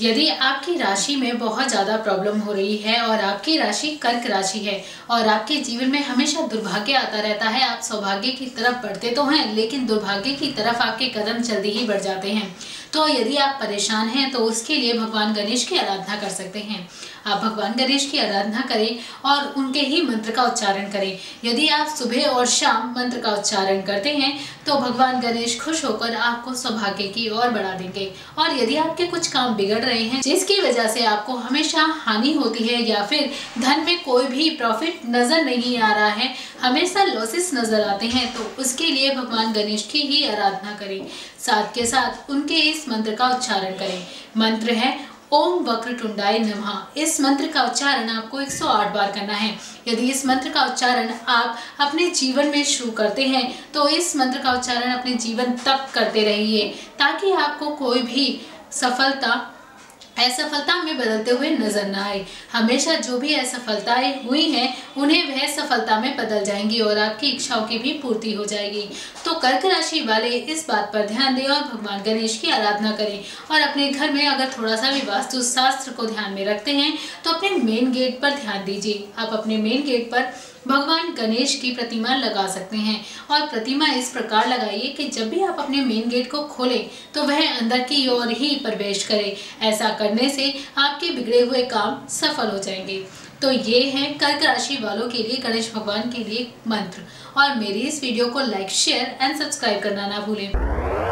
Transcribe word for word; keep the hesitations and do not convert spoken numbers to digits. यदि आपकी राशि में बहुत ज़्यादा प्रॉब्लम हो रही है और आपकी राशि कर्क राशि है और आपके जीवन में हमेशा दुर्भाग्य आता रहता है, आप सौभाग्य की तरफ बढ़ते तो हैं लेकिन दुर्भाग्य की तरफ आपके कदम जल्दी ही बढ़ जाते हैं, तो यदि आप परेशान हैं तो उसके लिए भगवान गणेश की आराधना कर सकते हैं। आप भगवान गणेश की आराधना करें और उनके ही मंत्र का उच्चारण करें। यदि आप सुबह और शाम मंत्र का उच्चारण करते हैं तो भगवान गणेश खुश होकर आपको सौभाग्य की ओर बढ़ा देंगे। और यदि आपके कुछ काम बिगड़ रहे हैं जिसकी वजह से आपको हमेशा हानि होती है या फिर धन में कोई भी प्रॉफिट नजर नहीं आ रहा है, हमेशा लॉसेस नजर आते हैं, तो उसके लिए भगवान गणेश की ही आराधना करें। साथ के साथ उनके इस मंत्र का उच्चारण करें। मंत्र है ओम वक्रतुंडाय नमः। इस मंत्र का उच्चारण आपको एक सौ आठ बार करना है। यदि इस मंत्र का उच्चारण आप अपने जीवन में शुरू करते हैं तो इस मंत्र का उच्चारण अपने जीवन तक करते रहिए ताकि आपको कोई भी सफलता असफलता में बदलते हुए नजर ना आए। हमेशा जो भी असफलताएं हुई हैं उन्हें वह सफलता में बदल जाएंगी और आपकी इच्छाओं की भी पूर्ति हो जाएगी। तो कर्क राशि वाले इस बात पर ध्यान दें और भगवान गणेश की आराधना करें। और अपने घर में अगर थोड़ा सा भी वास्तु शास्त्र को ध्यान में रखते हैं तो अपने मेन गेट पर ध्यान दीजिए। आप अपने मेन गेट पर भगवान गणेश की प्रतिमा लगा सकते हैं और प्रतिमा इस प्रकार लगाइए कि जब भी आप अपने मेन गेट को खोलें तो वह अंदर की ओर ही प्रवेश करे। ऐसा करने से आपके बिगड़े हुए काम सफल हो जाएंगे। तो ये है कर्क राशि वालों के लिए गणेश भगवान के लिए मंत्र। और मेरी इस वीडियो को लाइक, शेयर एंड सब्सक्राइब करना ना भूलें।